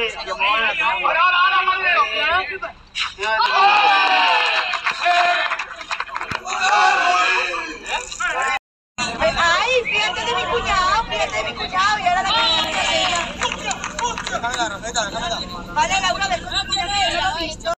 Vale, Laura, ¿verdad?